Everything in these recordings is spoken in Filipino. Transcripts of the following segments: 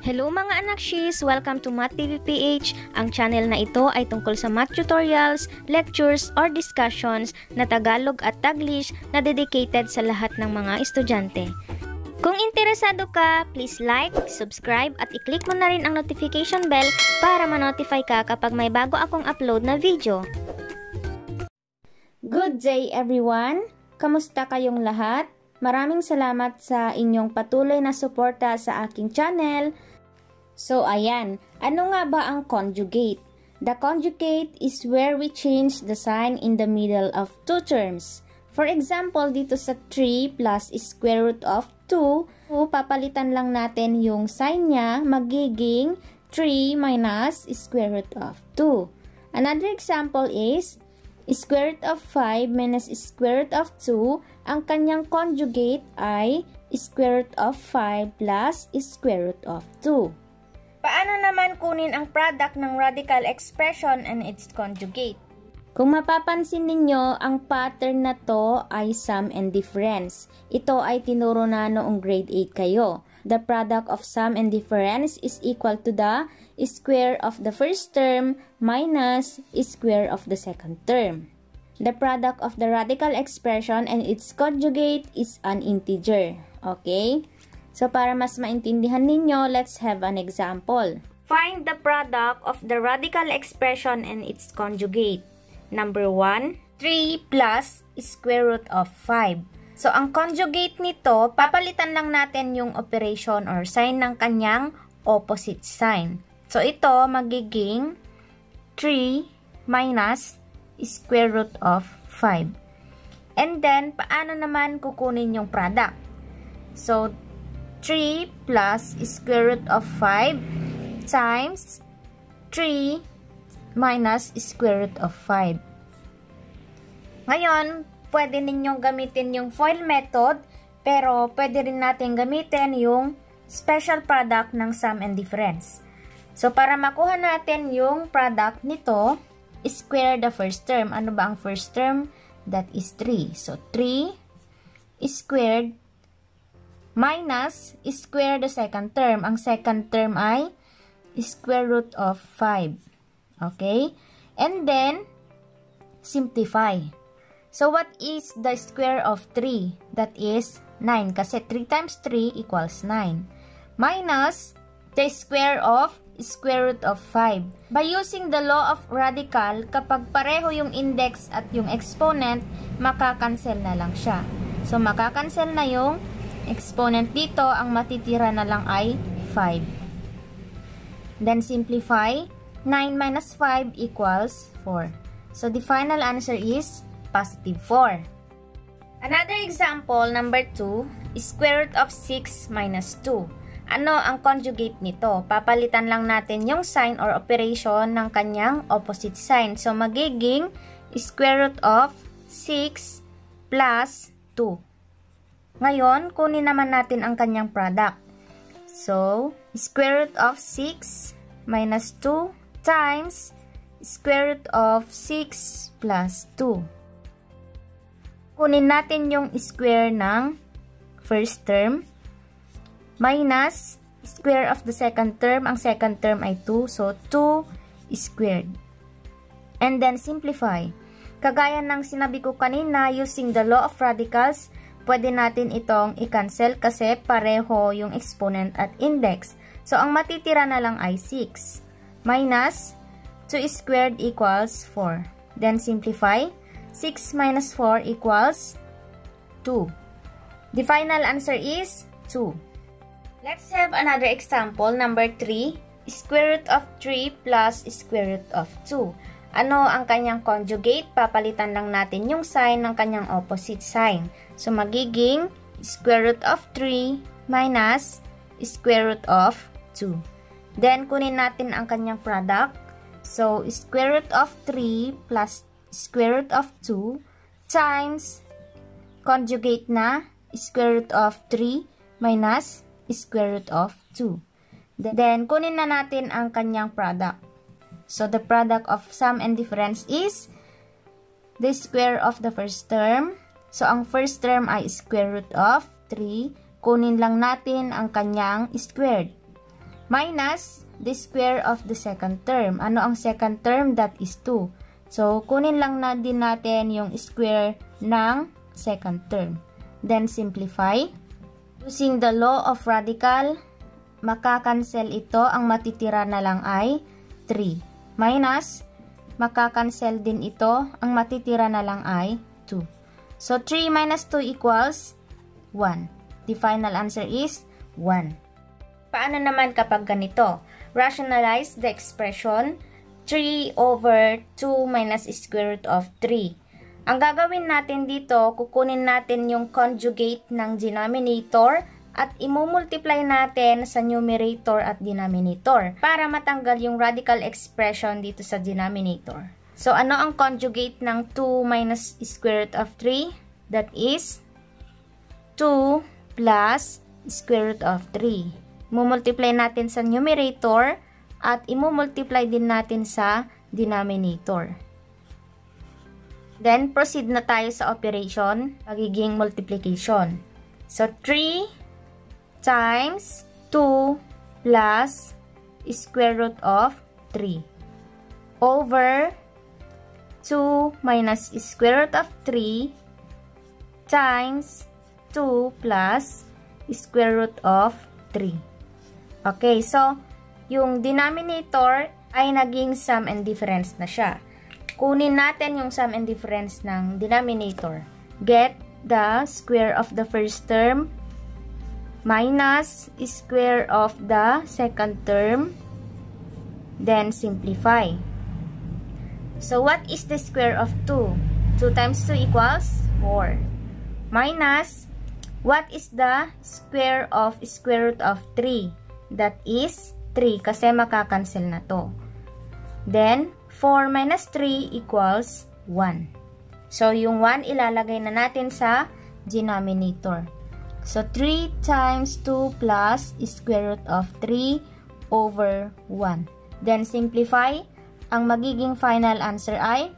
Hello mga anak she's! Welcome to MathTV PH. Ang channel na ito ay tungkol sa math tutorials, lectures, or discussions na Tagalog at Taglish na dedicated sa lahat ng mga estudyante. Kung interesado ka, please like, subscribe, at i-click mo na rin ang notification bell para ma-notify ka kapag may bago akong upload na video. Good day everyone! Kamusta kayong lahat? Maraming salamat sa inyong patuloy na suporta sa aking channel. So ayan, ano nga ba ang conjugate? The conjugate is where we change the sign in the middle of two terms. For example, dito sa 3 plus square root of 2, papalitan lang natin yung sign niya, magiging 3 minus square root of 2. Another example is square root of 5 minus square root of 2, ang kanyang conjugate ay square root of 5 plus square root of 2. Paano naman kunin ang product ng radical expression and its conjugate? Kung mapapansin ninyo, ang pattern na to ay sum and difference. Ito ay tinuro na noong grade 8 kayo. The product of sum and difference is equal to the square of the first term minus square of the second term. The product of the radical expression and its conjugate is an integer. Okay? So, para mas maintindihan ninyo, let's have an example. Find the product of the radical expression and its conjugate. Number 1, 3 plus square root of 5. So, ang conjugate nito, papalitan lang natin yung operation or sign ng kanyang opposite sign. So, ito magiging 3 minus square root of 5. And then, paano naman kukunin yung product? So, 3 plus square root of 5 times 3 minus square root of 5. Ngayon, pwede ninyong gamitin yung FOIL method, pero pwede rin natin gamitin yung special product ng sum and difference. So, para makuha natin yung product nito, square the first term. Ano ba ang first term? That is 3. So, 3 squared minus square the second term. Ang second term ay square root of 5. Okay? And then, simplify. So, what is the square of 3? That is 9. Kasi 3 times 3 equals 9. Minus the square root of 5. By using the law of radical, kapag pareho yung index at yung exponent, makakancel na lang siya. So, makakancel na yung exponent dito. Ang matitira na lang ay 5. Then, simplify. 9 minus 5 equals 4. So, the final answer is positive 4. Another example, number 2, square root of 6 minus 2. Ano ang conjugate nito? Papalitan lang natin yung sign or operation ng kanyang opposite sign. So, magiging square root of 6 plus 2. Ngayon, kunin naman natin ang kanyang product. So, square root of 6 minus 2 times square root of 6 plus 2. Kunin natin yung square ng first term minus square of the second term. Ang second term ay 2. So, 2 squared. And then, simplify. Kagaya ng sinabi ko kanina, using the law of radicals, pwede natin itong i-cancel kasi pareho yung exponent at index. So, ang matitira na lang ay 6. Minus 2 squared equals 4. Then, simplify. 6 minus 4 equals 2. The final answer is 2. Let's have another example, number 3, square root of 3 plus square root of 2. Ano ang kanyang conjugate? Papalitan lang natin yung sign ng kanyang opposite sign. So, magiging square root of 3 minus square root of 2. Then, kunin natin ang kanyang product. So, square root of 3 plus square root of 2 times conjugate na square root of 3 minus square root of 2. Then, kunin na natin ang kanyang product. So, the product of sum and difference is the square of the first term. So, ang first term ay square root of 3. Kunin lang natin ang kanyang squared. minus the square of the second term. Ano ang second term? That is 2. So, kunin lang na din natin yung square ng second term. Then, simplify. Using the law of radical, makakancel ito. Ang matitira na lang ay 3. Minus, makakancel din ito. Ang matitira na lang ay 2. So, 3 minus 2 equals 1. The final answer is 1. Paano naman kapag ganito? Rationalize the expression 3 over 2 minus square root of 3. Ang gagawin natin dito, kukunin natin yung conjugate ng denominator at imumultiply natin sa numerator at denominator para matanggal yung radical expression dito sa denominator. So, ano ang conjugate ng 2 minus square root of 3? That is 2 plus square root of 3. Imumultiply natin sa numerator at imumultiply din natin sa denominator. Then, proceed na tayo sa operation, magiging multiplication. So, 3 times 2 plus square root of 3 over 2 minus square root of 3 times 2 plus square root of 3. Okay, so, yung denominator ay naging sum and difference na siya. Kunin natin yung sum and difference ng denominator. Get the square of the first term minus square of the second term. Then, simplify. So, what is the square of 2? 2 times 2 equals 4. Minus, what is the square of square root of 3? That is 3 kasi makakancel na to. Then, 4 minus 3 equals 1. So, yung 1 ilalagay na natin sa denominator. So, 3 times 2 plus square root of 3 over 1. Then, simplify. Ang magiging final answer ay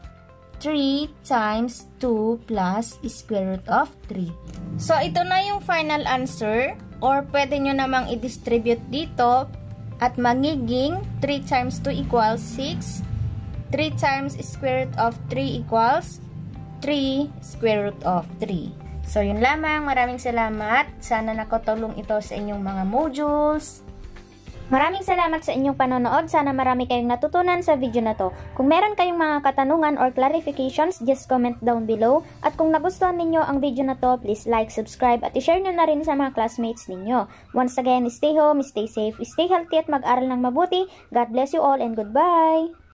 3 times 2 plus square root of 3. So, ito na yung final answer, or pwede nyo namang i-distribute dito at magiging 3 times 2 equals 6. 3 times square root of 3 equals 3 square root of 3. So, yun lamang. Maraming salamat. Sana nakatulong ito sa inyong mga modules. Maraming salamat sa inyong panonood. Sana marami kayong natutunan sa video na to. Kung meron kayong mga katanungan or clarifications, just comment down below. At kung nagustuhan ninyo ang video na to, please like, subscribe, at i-share nyo na rin sa mga classmates ninyo. Once again, stay home, stay safe, stay healthy, at mag-aral ng mabuti. God bless you all and goodbye!